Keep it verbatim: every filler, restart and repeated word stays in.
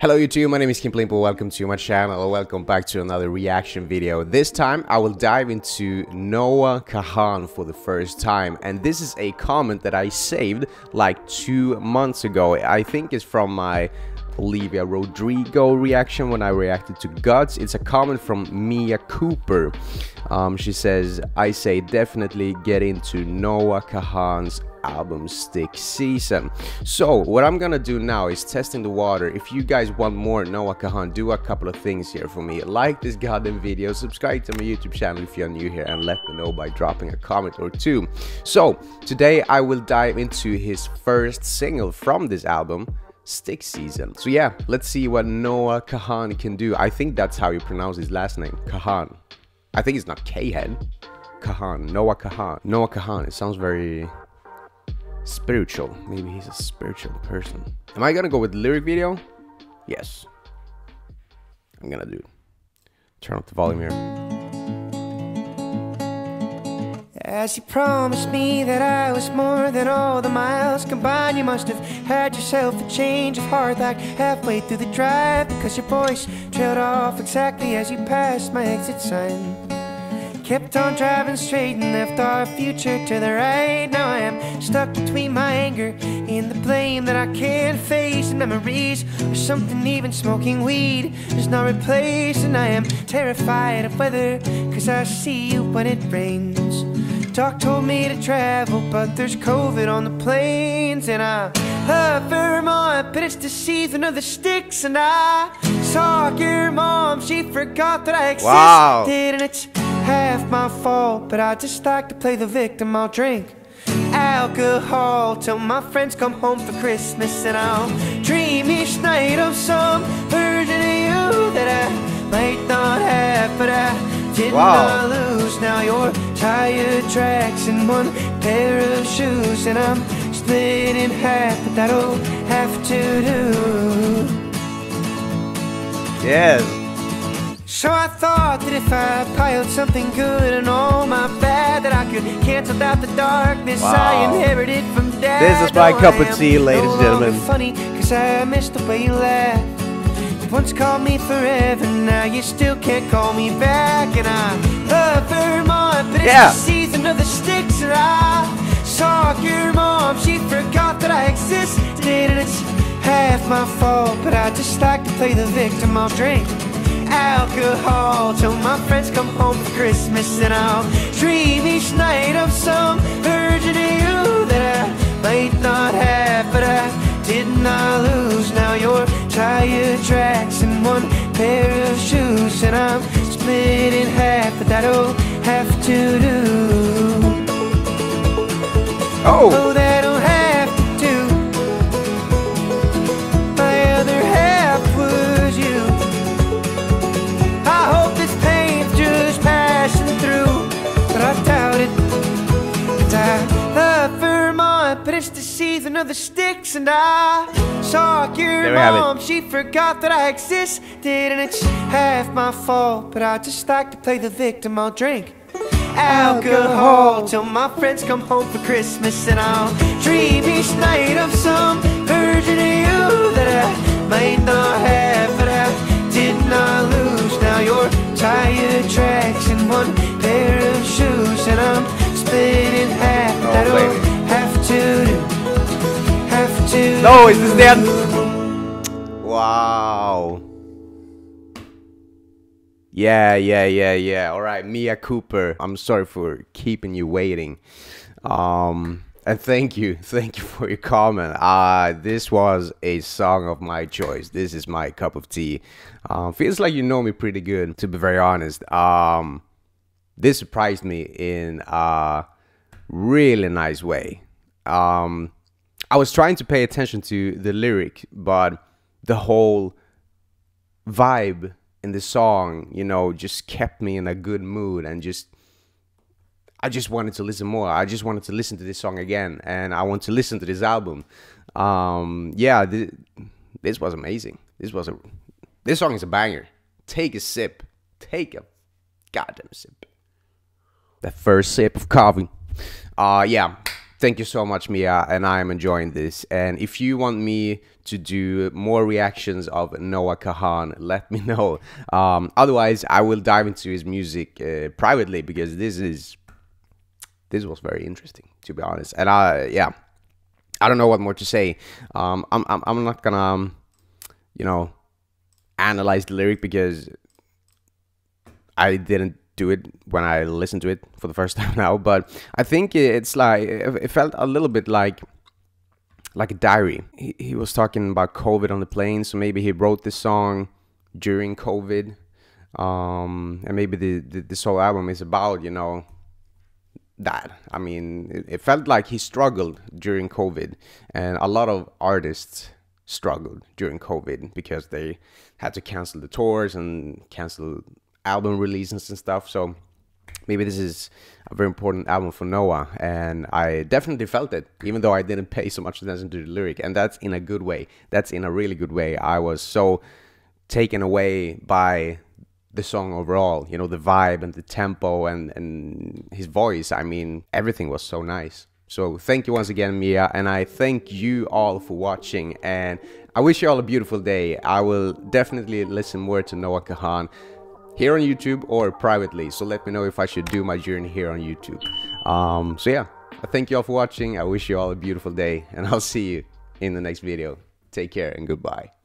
Hello YouTube, my name is Kim Plimple, welcome to my channel, welcome back to another reaction video. This time I will dive into Noah Kahan for the first time, and this is a comment that I saved like two months ago. I think it's from my Olivia Rodrigo reaction when I reacted to Guts. It's a comment from Mia Cooper. Um, she says, I say definitely get into Noah Kahan's album Stick Season. So what I'm gonna do now is testing the water. If you guys want more Noah Kahan, do a couple of things here for me. Like this goddamn video, subscribe to my YouTube channel if you're new here, and let me know by dropping a comment or two. So today I will dive into his first single from this album, Stick Season. So yeah, let's see what Noah Kahan can do. I think that's how you pronounce his last name, Kahan. I think it's not Kahan, Kahan, Noah Kahan, Noah Kahan. It sounds very spiritual. Maybe he's a spiritual person. Am I gonna go with lyric video? Yes, I'm gonna do it. Turn up the volume here. As you promised me that I was more than all the miles combined, you must have had yourself a change of heart like halfway through the drive, because your voice trailed off exactly as you passed my exit sign. Kept on driving straight and left our future to the right. Now I am stuck between my anger and the blame that I can't face, and memories or something even smoking weed is not replacing. I am terrified of weather, cause I see you when it rains. Doc told me to travel, but there's COVID on the planes. And I love Vermont, but it's the season of the sticks. And I saw your mom, she forgot that I existed. Wow. And it's half my fault, but I just like to play the victim. I'll drink alcohol till my friends come home for Christmas, and I'll dream each night of some version of you that I might not have, but I did wow. not lose. Now your tire tracks and one pair of shoes, and I'm split in half, but that'll have to do. Yes. So I thought that if I piled something good and all my bad, that I could cancel out the darkness wow. I inherited from Dad. This is my oh, cup of tea, ladies and no gentlemen. Funny, cause I missed the way you laughed. You once called me forever, now you still can't call me back. And I love Vermont, but yeah. it's the season of the sticks. And I saw your mom, she forgot that I existed. And it's half my fault, but I just like to play the victim. I'll drink alcohol till my friends come home for Christmas, and I'll dream each night of some version of you that I might not have, but I did not lose. Now your tire tracks and one pair of shoes, and I'm split in half, but that'll have to do. Oh, oh, that'll have to do. My other half was you. It's the season of the sticks, and I saw your mom. She forgot that I existed, and it's half my fault, but I just like to play the victim. I'll drink alcohol till my friends come home for Christmas, and I'll dream each night of some version of you that I might not have, but I did not lose. Now your tire tracks and one pair of shoes, and I'm split in half. Oh, that'll have to do, have to. No, is this the end? Wow. Yeah, yeah, yeah, yeah. All right, Mia Cooper, I'm sorry for keeping you waiting. Um, and thank you, thank you for your comment. Uh, this was a song of my choice. This is my cup of tea. Uh, feels like you know me pretty good, to be very honest. Um, this surprised me in a really nice way. Um, I was trying to pay attention to the lyric, but the whole vibe in the song, you know, just kept me in a good mood, and just I just wanted to listen more. I just wanted to listen to this song again, and I want to listen to this album. Um, yeah, th this was amazing. This was a this song is a banger. Take a sip. Take a goddamn sip. The first sip of coffee. Uh, yeah. Thank you so much, Mia, and I'm enjoying this. And if you want me to do more reactions of Noah Kahan, let me know. Um, otherwise, I will dive into his music uh, privately, because this is this was very interesting, to be honest. And I, yeah, I don't know what more to say. Um, I'm, I'm I'm not gonna, um, you know, analyze the lyric, because I didn't do it when I listened to it for the first time now, but I think it's like, it felt a little bit like like a diary. He, he was talking about COVID on the plane, so maybe he wrote this song during COVID, um, and maybe the, the this whole album is about, you know, that. I mean, it, it felt like he struggled during COVID, and a lot of artists struggled during COVID because they had to cancel the tours and cancel album releases and stuff. So maybe this is a very important album for Noah, and I definitely felt it, even though I didn't pay so much attention to the lyric. And that's in a good way. That's in a really good way. I was so taken away by the song overall, you know, the vibe and the tempo and, and his voice. I mean, everything was so nice. So thank you once again, Mia, and I thank you all for watching, and I wish you all a beautiful day. I will definitely listen more to Noah Kahan here on YouTube or privately, so let me know if I should do my journey here on YouTube. Um, so yeah, I thank you all for watching. I wish you all a beautiful day, and I'll see you in the next video. Take care and goodbye.